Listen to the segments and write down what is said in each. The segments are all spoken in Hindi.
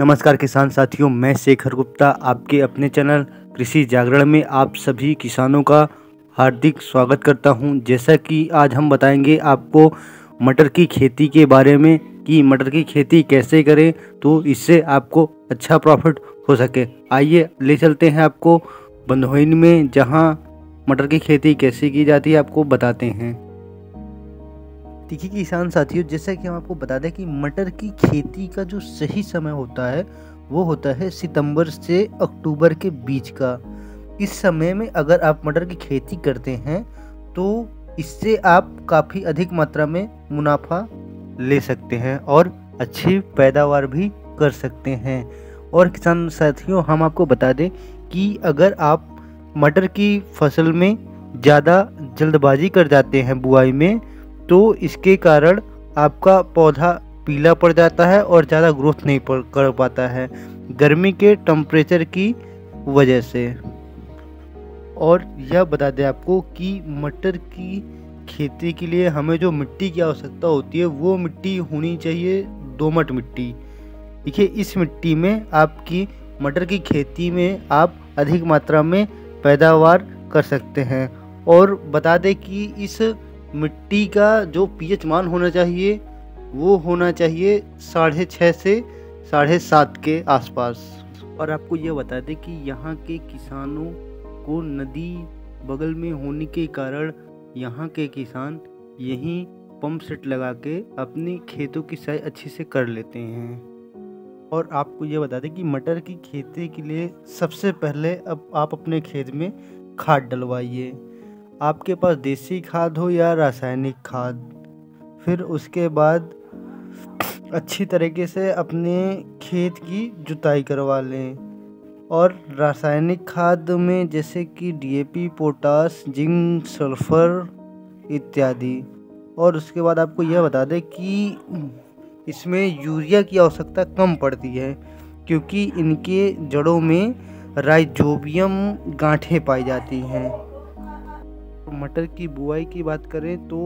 नमस्कार किसान साथियों, मैं शेखर गुप्ता आपके अपने चैनल कृषि जागरण में आप सभी किसानों का हार्दिक स्वागत करता हूं। जैसा कि आज हम बताएंगे आपको मटर की खेती के बारे में कि मटर की खेती कैसे करें तो इससे आपको अच्छा प्रॉफिट हो सके। आइए ले चलते हैं आपको बंदोहीन में, जहां मटर की खेती कैसे की जाती है आपको बताते हैं। देखिए किसान साथियों, जैसा कि हम आपको बता दें कि मटर की खेती का जो सही समय होता है वो होता है सितंबर से अक्टूबर के बीच का। इस समय में अगर आप मटर की खेती करते हैं तो इससे आप काफ़ी अधिक मात्रा में मुनाफा ले सकते हैं और अच्छी पैदावार भी कर सकते हैं। और किसान साथियों, हम आपको बता दें कि अगर आप मटर की फसल में ज़्यादा जल्दबाजी कर जाते हैं बुआई में, तो इसके कारण आपका पौधा पीला पड़ जाता है और ज़्यादा ग्रोथ नहीं कर पाता है गर्मी के टेम्परेचर की वजह से। और यह बता दें आपको कि मटर की खेती के लिए हमें जो मिट्टी की आवश्यकता होती है वो मिट्टी होनी चाहिए दोमट मिट्टी। देखिए, इस मिट्टी में आपकी मटर की खेती में आप अधिक मात्रा में पैदावार कर सकते हैं। और बता दें कि इस मिट्टी का जो पीएच मान होना चाहिए वो होना चाहिए 6.5 से 7.5 के आसपास। और आपको ये बता दें कि यहाँ के किसानों को नदी बगल में होने के कारण यहाँ के किसान यहीं पंप सेट लगा के अपने खेतों की सिंचाई अच्छे से कर लेते हैं। और आपको ये बता दें कि मटर की खेती के लिए सबसे पहले अब आप अपने खेत में खाद डलवाइए, आपके पास देसी खाद हो या रासायनिक खाद। फिर उसके बाद अच्छी तरीके से अपने खेत की जुताई करवा लें। और रासायनिक खाद में जैसे कि डीएपी, पोटास, जिंक, सल्फर इत्यादि। और उसके बाद आपको यह बता दें कि इसमें यूरिया की आवश्यकता कम पड़ती है क्योंकि इनके जड़ों में राइजोबियम गांठें पाई जाती हैं। मटर की बुआई की बात करें तो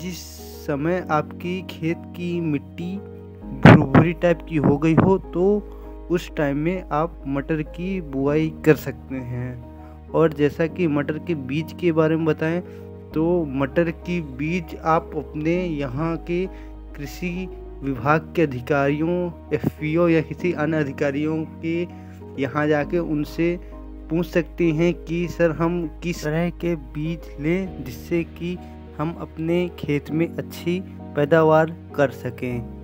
जिस समय आपकी खेत की मिट्टी भुरभुरी टाइप की हो गई हो तो उस टाइम में आप मटर की बुआई कर सकते हैं। और जैसा कि मटर के बीज के बारे में बताएं तो मटर की बीज आप अपने यहाँ के कृषि विभाग के अधिकारियों, एफपीओ या किसी अन्य अधिकारियों के यहाँ जाके उनसे पूछ सकते हैं कि सर हम किस तरह के बीज लें जिससे कि हम अपने खेत में अच्छी पैदावार कर सकें।